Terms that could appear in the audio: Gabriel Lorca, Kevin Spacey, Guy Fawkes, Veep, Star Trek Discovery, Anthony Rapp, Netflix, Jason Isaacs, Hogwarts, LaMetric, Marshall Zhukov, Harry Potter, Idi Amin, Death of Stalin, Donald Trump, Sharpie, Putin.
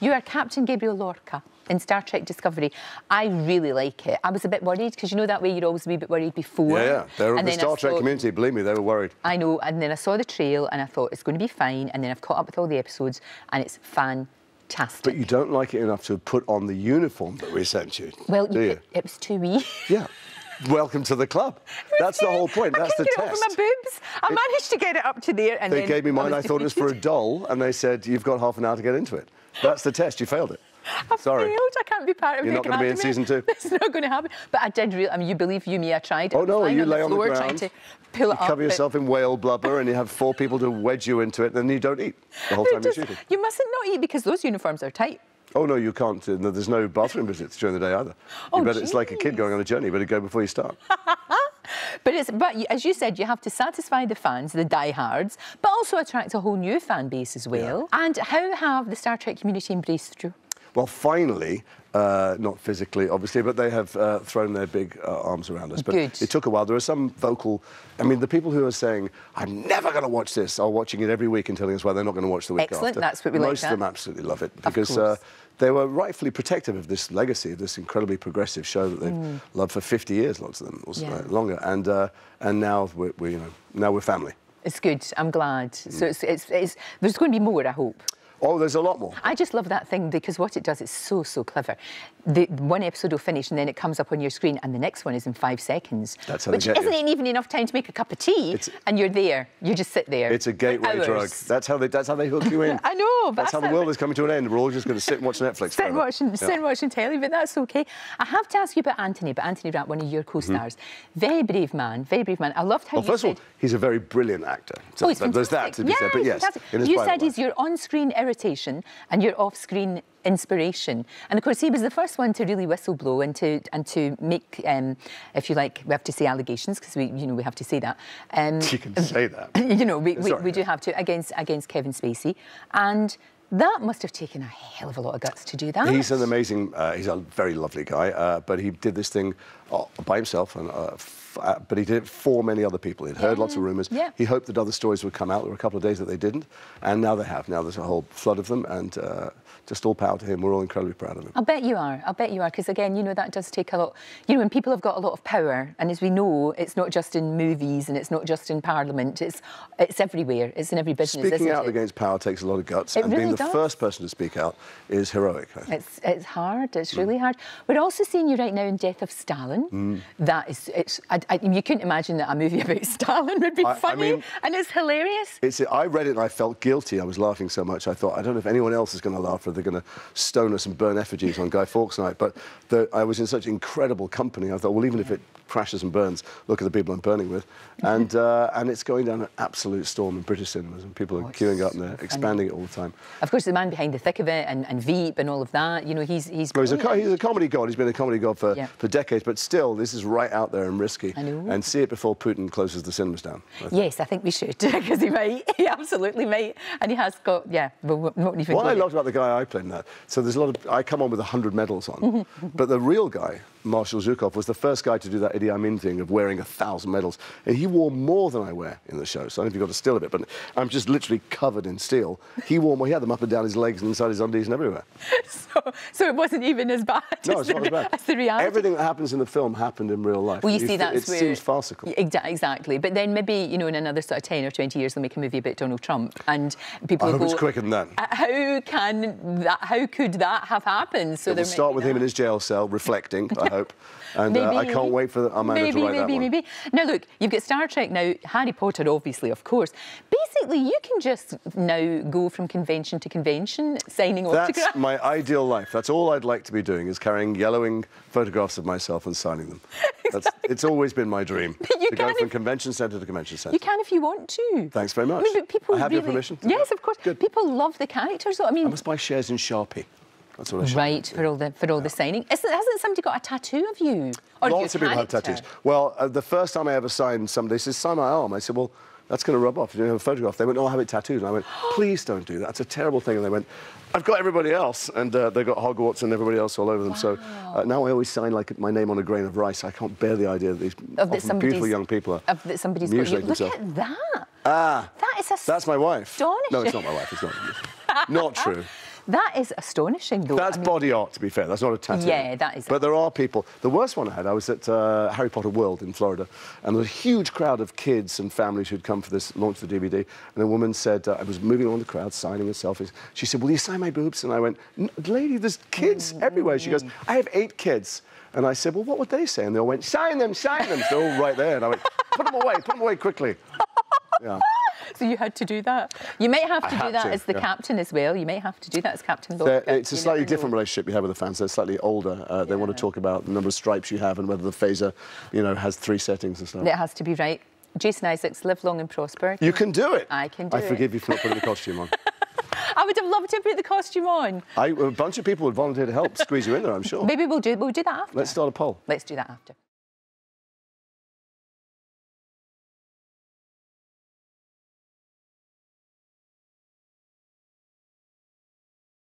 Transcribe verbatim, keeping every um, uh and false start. You are Captain Gabriel Lorca in Star Trek Discovery. I really like it. I was a bit worried, because you know that way you're always a wee bit worried before. Yeah, yeah. They're, and the Star Trek community, believe me, they were worried. I know, and then I saw the trail and I thought it's going to be fine, and then I've caught up with all the episodes and it's fantastic. Fantastic. But you don't like it enough to put on the uniform that we sent you, well, do you? It, it was too wee. Yeah. Welcome to the club. That's the whole point. That's the test. I couldn't get it up my boobs. I it, managed to get it up to there, and they then gave me mine. I, I thought it was for a doll, and they said you've got half an hour to get into it. That's the test. You failed it. I Sorry. failed. I can't be part of it. You're not going to be in season two. It's not going to happen. But I did really. I mean, you believe you me? I tried. Oh no! You lay on the ground, trying to pull it up. You cover yourself in whale blubber, and you have four people to wedge you into it, and you don't eat the whole time you're shooting. You mustn't not eat, because those uniforms are tight. Oh no, you can't. No, there's no bathroom visits during the day either. Oh, you better, it's like a kid going on a journey. You better go before you start. But it's, but as you said, you have to satisfy the fans, the diehards, but also attract a whole new fan base as well. Yeah. And how have the Star Trek community embraced you? Well, finally, uh, not physically, obviously, but they have uh, thrown their big uh, arms around us. But Good. It took a while. There are some vocal... I mean, the people who are saying, I'm never going to watch this, are watching it every week and telling us why they're not going to watch the week Excellent. after. That's what we Most like Most of them absolutely love it, because uh, they were rightfully protective of this legacy, of this incredibly progressive show that they've mm. loved for fifty years, lots of them, or yeah. longer. And, uh, and now, we're, we're, you know, now we're family. It's good. I'm glad. Mm. So it's, it's, it's, there's going to be more, I hope. Oh, there's a lot more. I just love that thing, because what it does, it's so, so clever. The one episode will finish and then it comes up on your screen and the next one is in five seconds. That's how they get you. Which isn't even enough time to make a cup of tea, it's, and you're there. You just sit there. It's a gateway drug. That's how they, that's how they hook you in. I know. But that's how the world is coming to an end. We're all just going to sit and watch Netflix. sit, and watch, yeah. sit and watch and telly, but that's OK. I have to ask you about Anthony, but Anthony Rapp, one of your co-stars. Mm-hmm. Very brave man, very brave man. I loved how well, you first said... of all, he's a very brilliant actor. So oh, there's that to be yeah, said, but yes. You said he's your on-screen irritation and your off-screen inspiration, and of course he was the first one to really whistleblow and to and to make, um, if you like, we have to say allegations, because we, you know, we have to say that. Um, you can say that. You know, we, we, Sorry, we do have to against against Kevin Spacey, and that must have taken a hell of a lot of guts to do that. He's an amazing, uh, he's a very lovely guy, uh, but he did this thing uh, by himself, and uh, f uh, but he did it for many other people. He'd heard yeah. lots of rumours. Yeah. He hoped that other stories would come out. There were a couple of days that they didn't, and now they have. Now there's a whole flood of them, and uh, just all power to him. We're all incredibly proud of him. I bet you are. I bet you are, because again, you know, that does take a lot. You know, when people have got a lot of power, and as we know, it's not just in movies and it's not just in Parliament. It's it's everywhere. It's in every business. Speaking out against power takes a lot of guts. It really does. The first person to speak out is heroic. I think. It's it's hard. It's mm. really hard. We're also seeing you right now in Death of Stalin. Mm. That is, it's. I, I, you couldn't imagine that a movie about Stalin would be I, funny, I mean, and it's hilarious. It's. I read it and I felt guilty. I was laughing so much. I thought, I don't know if anyone else is going to laugh, or they're going to stone us and burn effigies on Guy Fawkes night. But the, I was in such incredible company. I thought, well, even yeah. if it crashes and burns, look at the people I'm burning with. And uh, and it's going down an absolute storm in British cinemas, and people are oh, queuing up and they're so expanding it all the time. Of course, the man behind the thick of it, and, and Veep and all of that, you know, he's... He's, well, he's, a, he's a comedy god. He's been a comedy god for, yeah. for decades, but still, this is right out there and risky. I know. And see it before Putin closes the cinemas down. I yes, I think we should, because he might. He absolutely might. And he has got... Yeah, well, not even... What I loved about the guy I played in that, so there's a lot of... I come on with a hundred medals on, but the real guy, Marshall Zhukov, was the first guy to do that Idi Amin thing of wearing a thousand medals. And he wore more than I wear in the show, so I don't know if you've got a still of it, but I'm just literally covered in steel. He wore more, he had them up and down his legs and inside his undies and everywhere. So, so it wasn't even as bad, no, as, it's the, not as, bad. as the reality? Everything that happens in the film happened in real life. Well, you, you see, that's it where... It seems farcical. Exactly, but then maybe, you know, in another sort of ten or twenty years they'll make a movie about Donald Trump and people I hope go, it's quicker than that. How can that, how could that have happened? So they'll start with him in his jail cell, reflecting, I hope. And maybe, uh, I can't wait for the, I'm maybe, to write maybe, that maybe, maybe. Now, look, you've got Star Trek now, Harry Potter, obviously, of course. Basically, you can just now go from convention to convention, signing autographs. That's my ideal life. That's all I'd like to be doing, is carrying yellowing photographs of myself and signing them. Exactly. That's, it's always been my dream, you to go from if, convention centre to convention centre. You can if you want to. Thanks very much. I mean, but people I have really, your permission. Yes, of course. Good. People love the characters. I mean, I must buy shares in Sharpie. That's what I should right, do. for all the for all yeah. the signing. Isn't, hasn't somebody got a tattoo of you? Or Lots of people have tattoos. Well, uh, the first time I ever signed somebody, they said, sign my arm. I said, well, that's going to rub off. You don't have a photograph. They went, oh, I have it tattooed. And I went, please don't do that. That's a terrible thing. And they went, I've got everybody else. And uh, they got Hogwarts and everybody else all over them. Wow. So uh, now I always sign like my name on a grain of rice. I can't bear the idea that these of that beautiful young people are of that somebody's mutilating got you. Look themselves. at that. Ah. That is a That's my wife. Astonishing. No, it's not my wife. It's not. Not true. That is astonishing, though. That's I mean, body art, to be fair. That's not a tattoo. Yeah, that is. But there are people. The worst one I had, I was at uh, Harry Potter World in Florida, and there was a huge crowd of kids and families who'd come for this launch of the D V D, and a woman said, uh, I was moving along the crowd, signing and selfies. She said, will you sign my boobs? And I went, lady, there's kids mm-hmm. everywhere. She goes, I have eight kids. And I said, well, what would they say? And they all went, sign them, sign them. They're all right there. And I went, put them away, put them away quickly. Yeah. So you had to do that. You may have to I do that to, as the yeah. captain as well. You may have to do that as Captain Lorca. It's a you slightly different know. relationship you have with the fans. They're slightly older. Uh, they yeah. want to talk about the number of stripes you have and whether the phaser, you know, has three settings and stuff. It has to be right. Jason Isaacs, live long and prosper. Can you can do it. I can do I it. I forgive you for not putting the costume on. I would have loved to put the costume on. I, a bunch of people would volunteer to help squeeze you in there, I'm sure. Maybe we'll do, we'll do that after. Let's start a poll. Let's do that after.